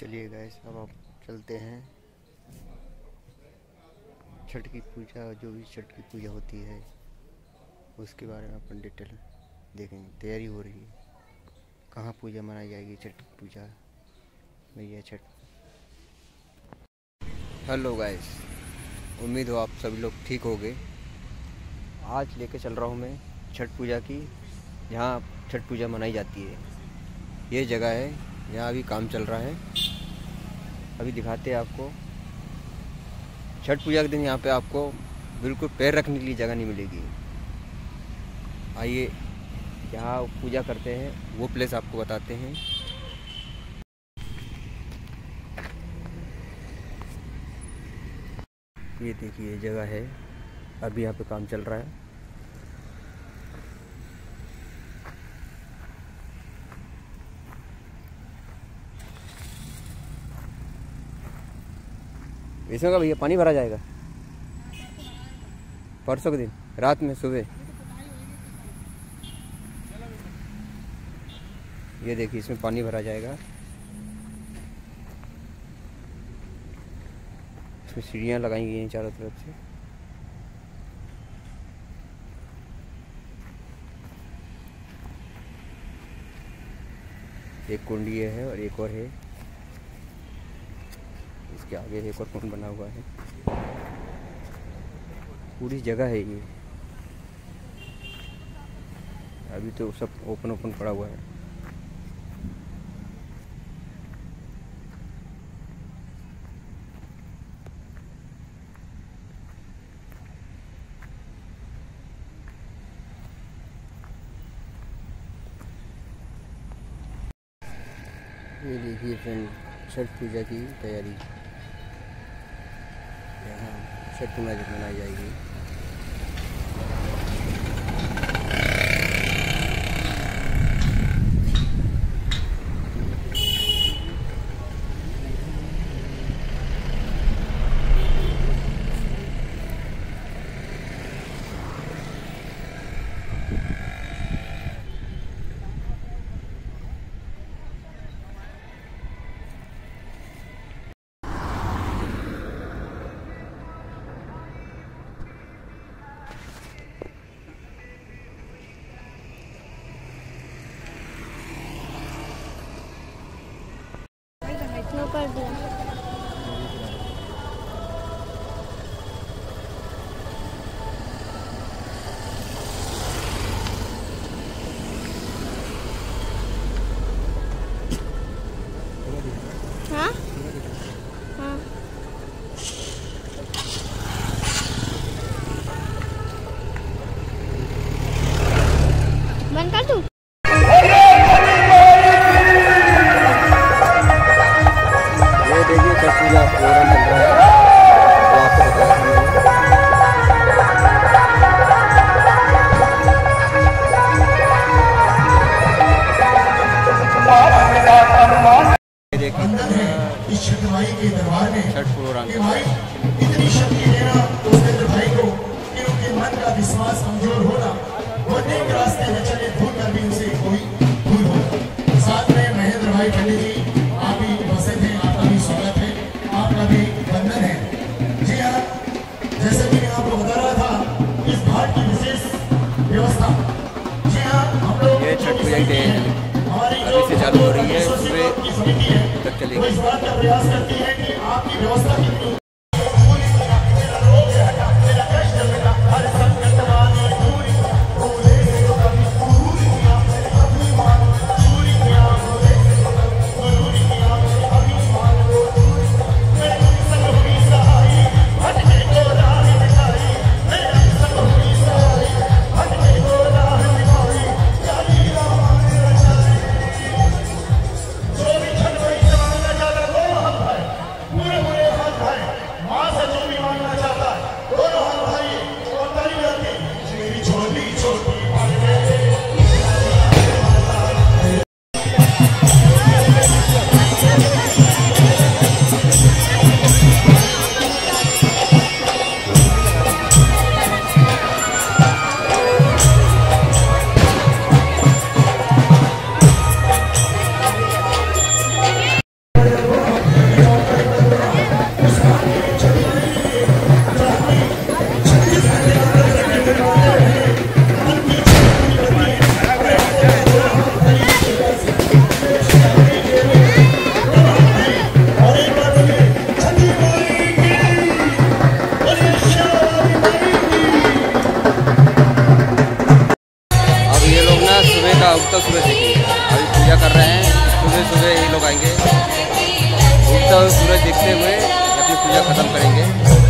चलिए गाइस अब आप चलते हैं छठ की पूजा, जो भी छठ की पूजा होती है उसके बारे में अपन डिटेल देखेंगे। तैयारी हो रही है, कहाँ पूजा मनाई जाएगी, छठ की पूजा भैया छठ। हेलो गाइस, उम्मीद हो आप सभी लोग ठीक होंगे। आज लेके चल रहा हूँ मैं छठ पूजा की, जहाँ छठ पूजा मनाई जाती है। ये जगह है, यहाँ अभी काम चल रहा है, अभी दिखाते हैं आपको। छठ पूजा के दिन यहाँ पे आपको बिल्कुल पैर रखने के लिए जगह नहीं मिलेगी। आइए यहाँ पूजा करते हैं, वो प्लेस आपको बताते हैं। ये देखिए जगह है, अभी यहाँ पे काम चल रहा है। इसमें का भैया पानी भरा जाएगा परसों के दिन रात में सुबह। ये देखिए इसमें पानी भरा जाएगा, इसमें सीढ़ियाँ लगाई गई हैं चारों तरफ से। एक कुंडी है और एक और है, इसके आगे एक और कुंड बना हुआ है। पूरी जगह है ये, अभी तो सब ओपन पड़ा हुआ है। ये देखिए फ्रेंड छठ पूजा की तैयारी, यहाँ छठ पूजा मनाई जाएगी। तो सुबह से की अभी पूजा कर रहे हैं। सुबह सुबह ये लोग आएंगे, उगता हुआ सूरज देखते हुए अपनी पूजा खत्म करेंगे।